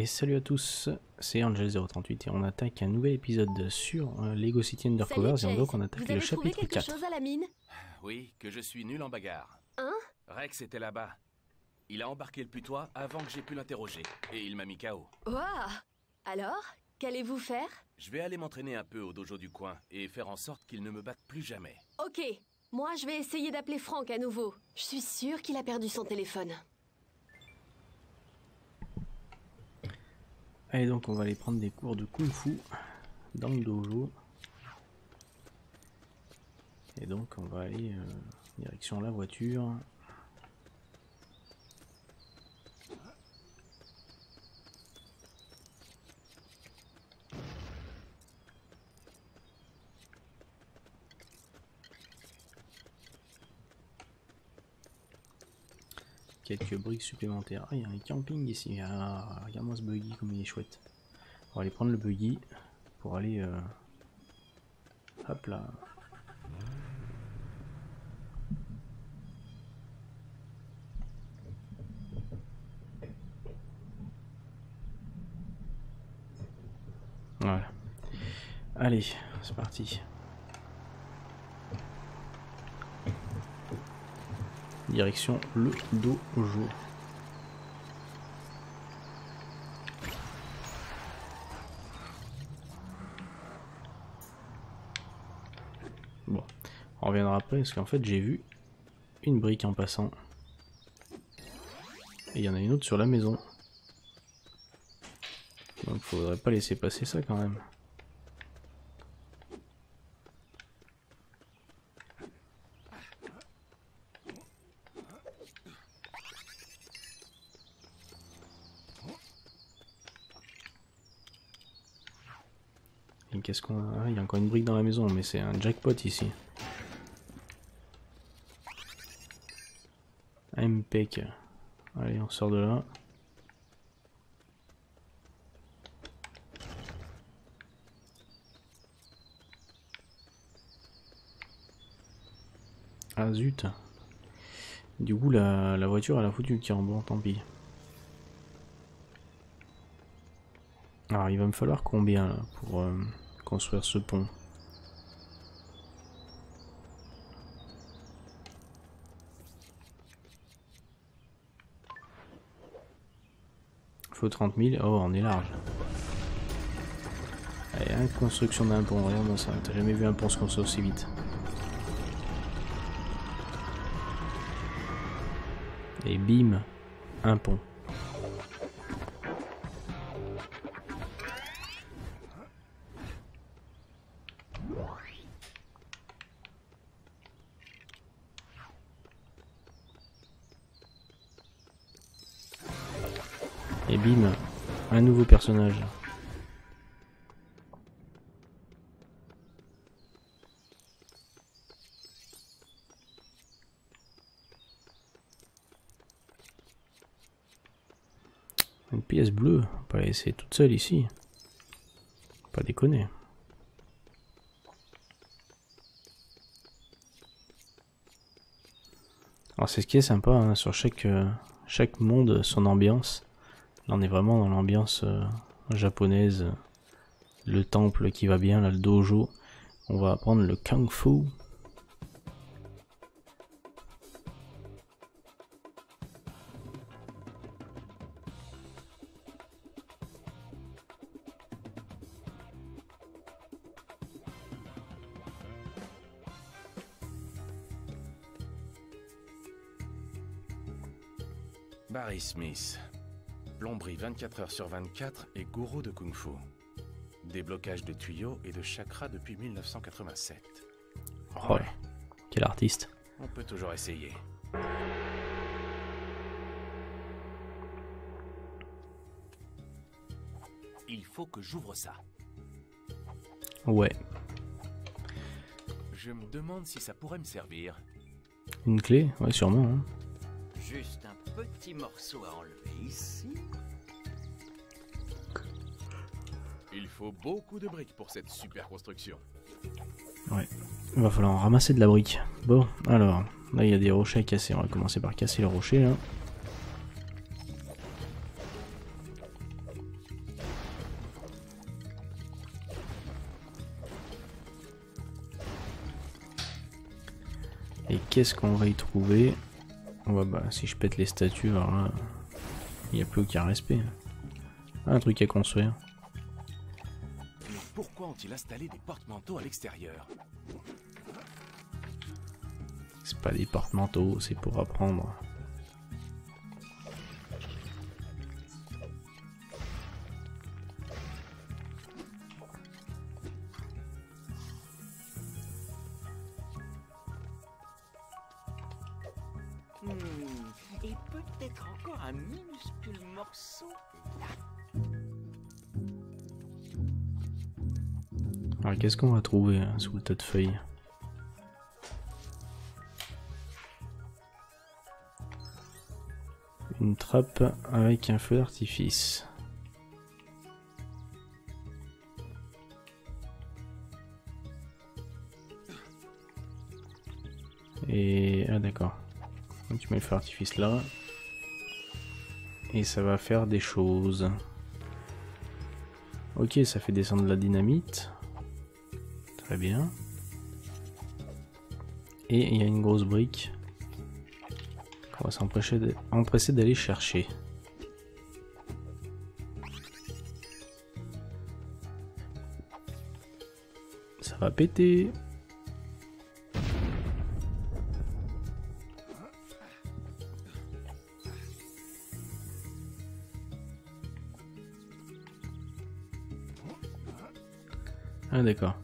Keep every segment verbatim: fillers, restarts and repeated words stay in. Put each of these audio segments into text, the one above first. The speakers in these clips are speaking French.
et salut à tous, c'est Angel zéro trente-huit et on attaque un nouvel épisode sur euh, Lego City Undercover. Salut, et donc on attaque le chapitre quatre. Chose à la mine. Oui, que je suis nul en bagarre. Hein? Rex était là-bas. Il a embarqué le putois avant que j'ai pu l'interroger et il m'a mis K O. Waouh! Alors, qu'allez-vous faire? Je vais aller m'entraîner un peu au dojo du coin et faire en sorte qu'il ne me batte plus jamais. Ok, moi je vais essayer d'appeler Franck à nouveau. Je suis sûre qu'il a perdu son téléphone. Allez, donc on va aller prendre des cours de Kung-Fu dans le dojo. Et donc on va aller euh, direction la voiture. Quelques briques supplémentaires. Ah, il y a un camping ici. Ah, regarde-moi ce buggy comme il est chouette. On va aller prendre le buggy pour aller... Euh... Hop là. Voilà. Allez, c'est parti. Direction le dojo. Bon, on reviendra après parce qu'en fait j'ai vu une brique en passant. Et il y en a une autre sur la maison. Donc faudrait pas laisser passer ça quand même. Qu'est-ce qu'on a? Ah, il y a encore une brique dans la maison, mais c'est un jackpot ici. Impec. Allez, on sort de là. Ah zut. Du coup, la, la voiture, elle a foutu le carburant, tant pis. Alors, il va me falloir combien là, pour... Euh... construire ce pont. Faut trente mille. Oh, on est large. Allez, hein, construction d'un pont. Regarde-moi ça. T'as jamais vu un pont se construire aussi vite. Et bim, un pont. Et bim, un nouveau personnage. Une pièce bleue, on va pas la laisser toute seule ici. Pas déconner. Alors c'est ce qui est sympa, hein, sur chaque, euh, chaque monde, son ambiance. Là, on est vraiment dans l'ambiance euh, japonaise, le temple qui va bien, là, le dojo. On va apprendre le Kung-Fu. Barry Smith. Plomberie vingt-quatre heures sur vingt-quatre et gourou de Kung-Fu. Déblocage de tuyaux et de chakras depuis mille neuf cent quatre-vingt-sept. Oh ouais, quel artiste. On peut toujours essayer. Il faut que j'ouvre ça. Ouais. Je me demande si ça pourrait me servir. Une clé? Ouais, sûrement. Hein. Juste un petit morceau à enlever ici. Il faut beaucoup de briques pour cette super construction. Ouais, il va falloir en ramasser de la brique. Bon, alors, là il y a des rochers à casser. On va commencer par casser le rocher là. Et qu'est-ce qu'on va y trouver? Ouais, bah si je pète les statues, alors là, il n'y a plus aucun respect. Un truc à construire. Alors pourquoi ont-ils installé des porte-manteaux à l'extérieur? C'est pas des porte-manteaux, c'est pour apprendre. Alors qu'est-ce qu'on va trouver hein, sous le tas de feuilles? Une trappe avec un feu d'artifice. Et... ah d'accord. Donc tu mets le feu d'artifice là. Et ça va faire des choses. Ok, ça fait descendre la dynamite. Très bien. Et il y a une grosse brique. On va s'empresser d'aller chercher. Ça va péter. Ah d'accord.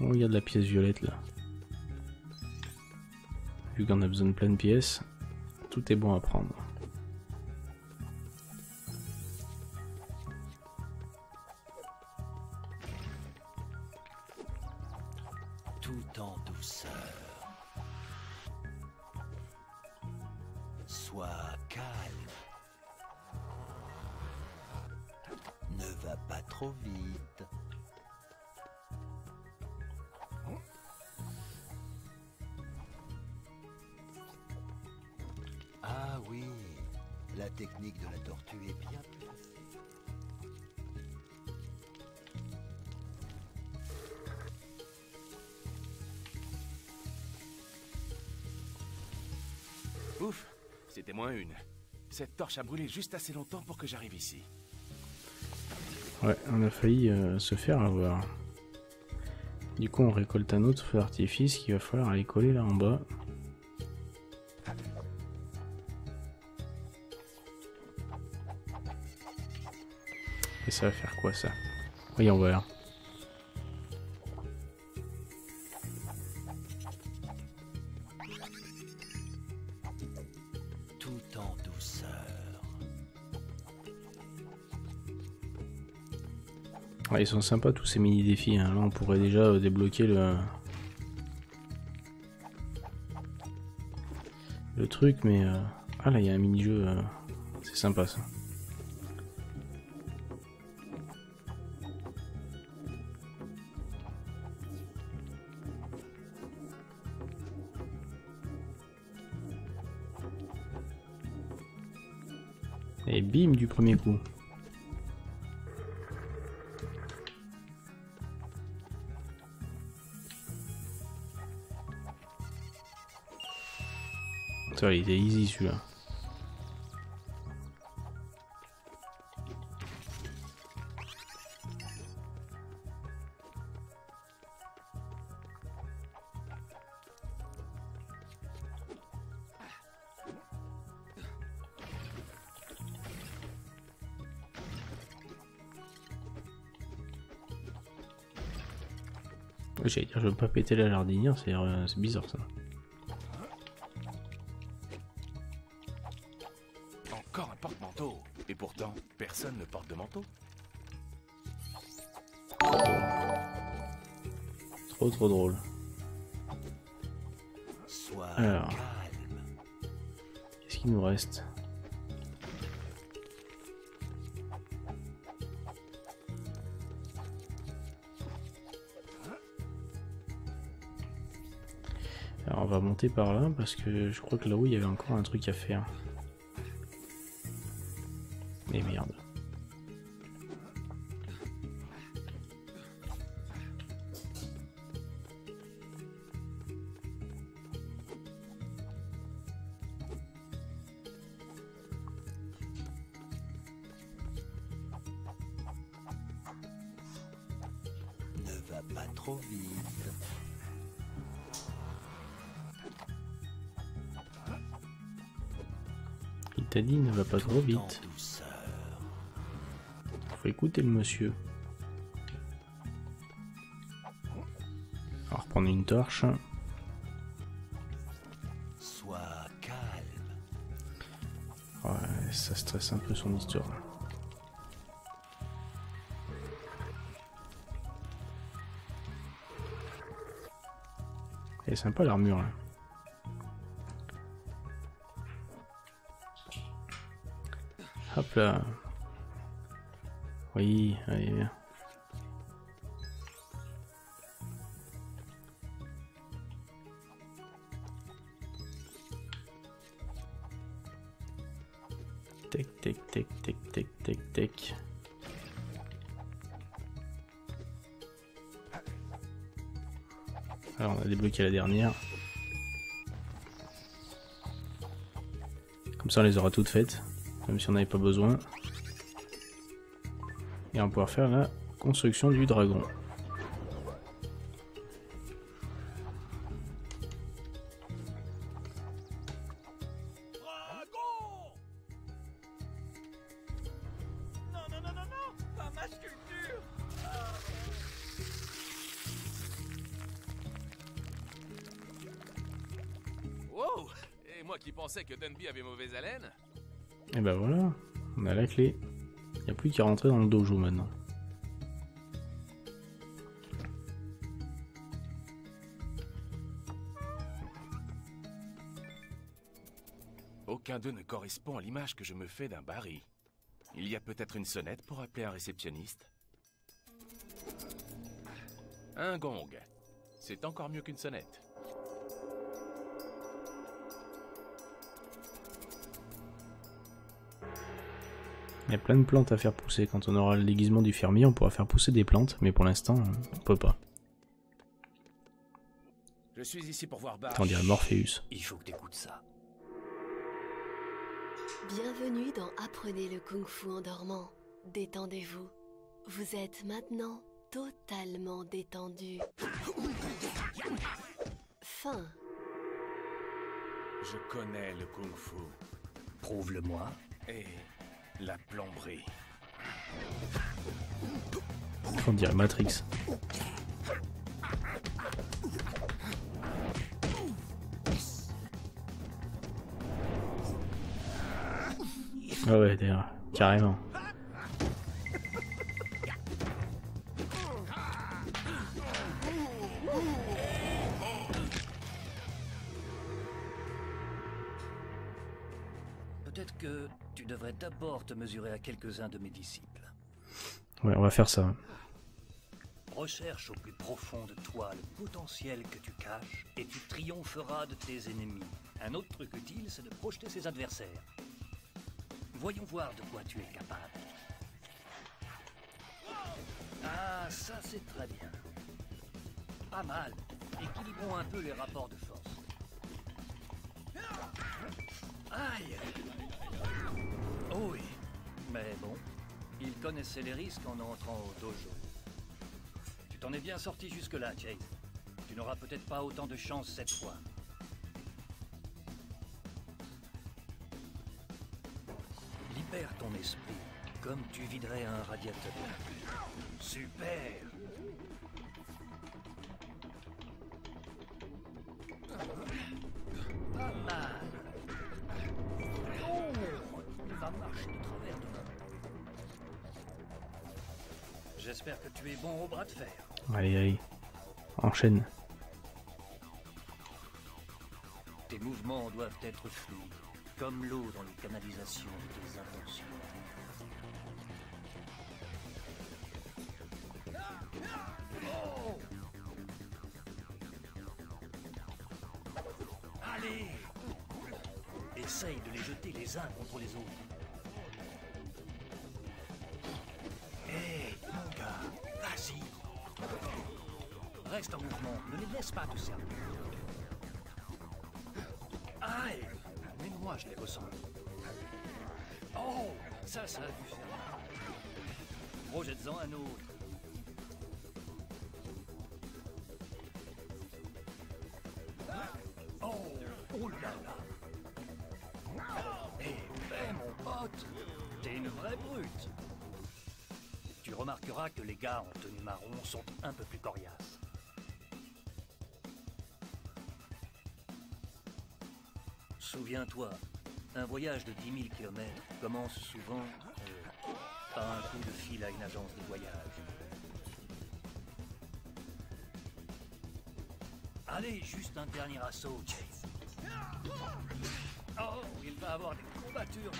On regarde la pièce violette là. Vu qu'on a besoin de plein de pièces, tout est bon à prendre. Tout en douceur. Sois calme. Ne va pas trop vite. La technique de la tortue est bien placée. Ouf, c'était moins une. Cette torche a brûlé juste assez longtemps pour que j'arrive ici. Ouais, on a failli euh, se faire avoir. Du coup, on récolte un autre feu d'artifice qu'il va falloir aller coller là en bas. Et ça va faire quoi ça? Voyons voir. Tout en douceur. Ouais, ils sont sympas tous ces mini défis. Hein. Là on pourrait déjà débloquer le... le truc mais... Euh... ah là il y a un mini-jeu. Euh... C'est sympa ça. Et bim du premier coup. Ça, il était easy celui-là. J'allais dire, je veux pas péter la jardinière, c'est euh, bizarre ça. Encore un porte-manteau, et pourtant personne ne porte de manteau. Trop trop drôle. Sois alors, calme. qu'est-ce qu'il nous reste? Alors on va monter par là parce que je crois que là-haut il y avait encore un truc à faire. Et merde. Il ne va pas trop vite. Faut écouter le monsieur. On va reprendre une torche. Sois calme. Ouais, ça stresse un peu son histoire. Elle est sympa l'armure là. Hop là. Oui, allez, viens. Tac, tac, tac, tac, tac, tac, tac. Alors, on a débloqué la dernière. Comme ça, on les aura toutes faites. Même si on n'avait pas besoin. Et on va pouvoir faire la construction du dragon. Dragon! Non, non, non, non, non! Pas ma sculpture! Ah. Wow! Et moi qui pensais que Dunby avait mauvaise haleine? Et bah voilà, on a la clé. Il n'y a plus qu'à rentrer dans le dojo maintenant. Aucun d'eux ne correspond à l'image que je me fais d'un Barry. Il y a peut-être une sonnette pour appeler un réceptionniste. Un gong. C'est encore mieux qu'une sonnette. Il y a plein de plantes à faire pousser. Quand on aura le déguisement du fermier, on pourra faire pousser des plantes, mais pour l'instant, on peut pas. Je suis ici pour voir Barry. T'en dirais Morpheus. Il faut que t'écoutes ça. Bienvenue dans Apprenez le Kung-Fu en dormant. Détendez-vous. Vous êtes maintenant totalement détendu. Fin. Je connais le Kung-Fu. Prouve-le-moi. Et... la plomberie. On dirait Matrix. Ah ouais, d'ailleurs, carrément. D'abord te mesurer à quelques-uns de mes disciples. Ouais, on va faire ça. Recherche au plus profond de toi le potentiel que tu caches et tu triompheras de tes ennemis. Un autre truc utile, c'est de projeter ses adversaires. Voyons voir de quoi tu es capable. Ah, ça c'est très bien. Pas mal. Équilibrons un peu les rapports de force. Aïe! Oh oui, mais bon, il connaissait les risques en entrant au dojo. Tu t'en es bien sorti jusque-là, Chase. Tu n'auras peut-être pas autant de chance cette fois. Libère ton esprit, comme tu viderais un radiateur. Super! Pas mal! J'espère que tu es bon au bras de fer. Allez, allez, enchaîne. Tes mouvements doivent être fluides. comme l'eau dans les canalisations de tes intentions. Oh! Allez! Essaye de les jeter les uns contre les autres. Hé, mon gars, vas-y. Reste en mouvement, ne les laisse pas te servir. Aïe! Mais moi, je les ressens. Oh! Ça, ça a dû faire. Rejette-en un autre. Oh! Oh là là! Eh ben, mon pote, t'es une vraie brute. Tu remarqueras que les gars en tenue marron sont un peu plus coriaces. Souviens-toi, un voyage de dix mille kilomètres commence souvent euh, par un coup de fil à une agence de voyage. Allez, juste un dernier assaut, Chase. Oh, il va avoir des courbatures.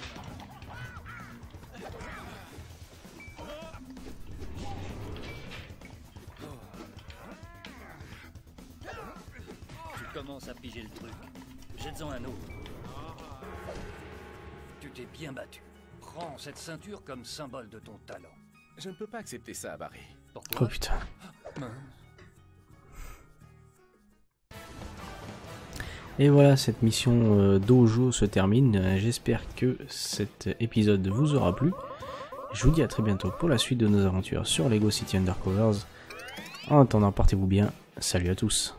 Tu commences à piger le truc. Jette-en un autre. Tu t'es bien battu. Prends cette ceinture comme symbole de ton talent. Je ne peux pas accepter ça, Barry. Pourquoi? Oh putain. Et voilà, cette mission dojo se termine. J'espère que cet épisode vous aura plu. Je vous dis à très bientôt pour la suite de nos aventures sur Lego City Undercover. En attendant, portez-vous bien. Salut à tous.